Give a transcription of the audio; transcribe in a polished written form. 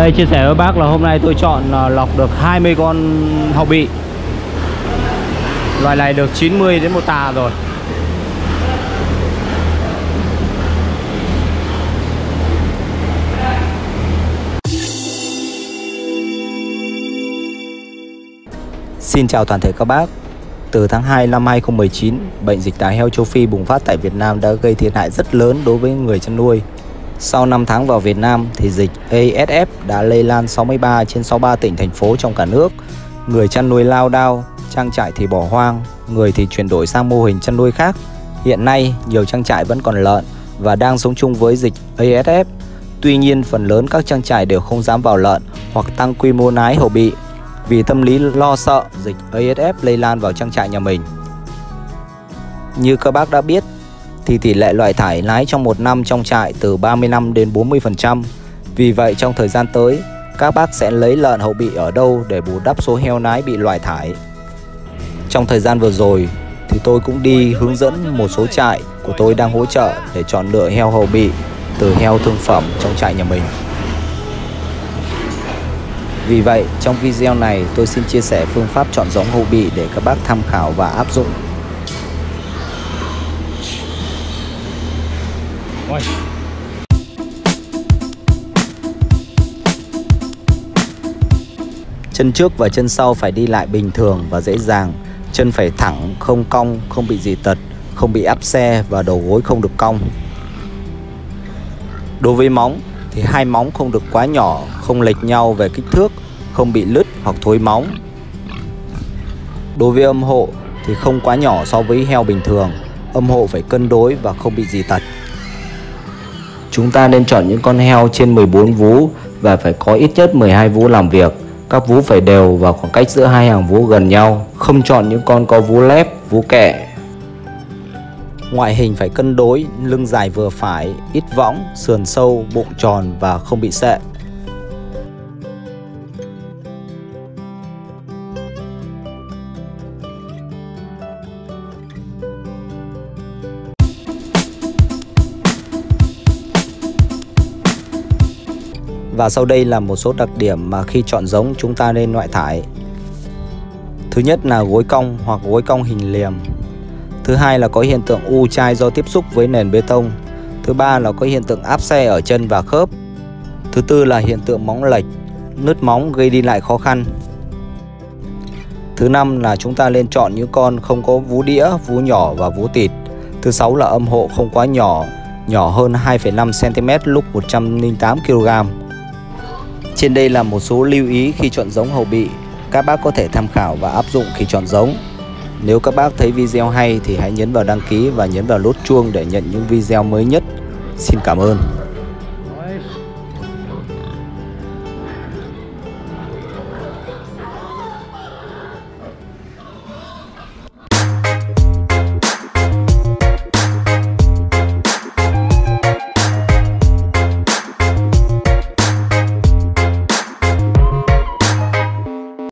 Đây chia sẻ với bác là hôm nay tôi chọn lọc được 20 con hàu bị. Loài này được 90 đến 1 tà rồi. Xin chào toàn thể các bác. Từ tháng 2 năm 2019, bệnh dịch tả heo châu Phi bùng phát tại Việt Nam đã gây thiệt hại rất lớn đối với người chăn nuôi. Sau 5 tháng vào Việt Nam thì dịch ASF đã lây lan 63 trên 63 tỉnh thành phố trong cả nước. Người chăn nuôi lao đao, trang trại thì bỏ hoang, người thì chuyển đổi sang mô hình chăn nuôi khác. Hiện nay, nhiều trang trại vẫn còn lợn và đang sống chung với dịch ASF. Tuy nhiên, phần lớn các trang trại đều không dám vào lợn hoặc tăng quy mô nái hổ bị vì tâm lý lo sợ dịch ASF lây lan vào trang trại nhà mình. Như các bác đã biết, thì tỷ lệ loại thải nái trong một năm trong trại từ 35 đến 40%. Vì vậy trong thời gian tới, các bác sẽ lấy lợn hậu bị ở đâu để bù đắp số heo nái bị loại thải. Trong thời gian vừa rồi thì tôi cũng đi hướng dẫn một số trại của tôi đang hỗ trợ để chọn lựa heo hậu bị từ heo thương phẩm trong trại nhà mình. Vì vậy trong video này tôi xin chia sẻ phương pháp chọn giống hậu bị để các bác tham khảo và áp dụng. Chân trước và chân sau phải đi lại bình thường và dễ dàng. Chân phải thẳng, không cong, không bị dị tật, không bị áp xe và đầu gối không được cong. Đối với móng thì hai móng không được quá nhỏ, không lệch nhau về kích thước, không bị lứt hoặc thối móng. Đối với âm hộ thì không quá nhỏ so với heo bình thường. Âm hộ phải cân đối và không bị dị tật. Chúng ta nên chọn những con heo trên 14 vú và phải có ít nhất 12 vú làm việc. Các vú phải đều và khoảng cách giữa hai hàng vú gần nhau. Không chọn những con có vú lép, vú kẹ. Ngoại hình phải cân đối, lưng dài vừa phải, ít võng, sườn sâu, bụng tròn và không bị sệ. Và sau đây là một số đặc điểm mà khi chọn giống chúng ta nên loại thải. Thứ nhất là gối cong hoặc gối cong hình liềm. Thứ hai là có hiện tượng u chai do tiếp xúc với nền bê tông. Thứ ba là có hiện tượng áp xe ở chân và khớp. Thứ tư là hiện tượng móng lệch, nứt móng gây đi lại khó khăn. Thứ năm là chúng ta nên chọn những con không có vú đĩa, vú nhỏ và vú tịt. Thứ sáu là âm hộ không quá nhỏ, nhỏ hơn 2,5 cm lúc 108 kg. Trên đây là một số lưu ý khi chọn giống hàu bị, các bác có thể tham khảo và áp dụng khi chọn giống. Nếu các bác thấy video hay thì hãy nhấn vào đăng ký và nhấn vào nút chuông để nhận những video mới nhất. Xin cảm ơn.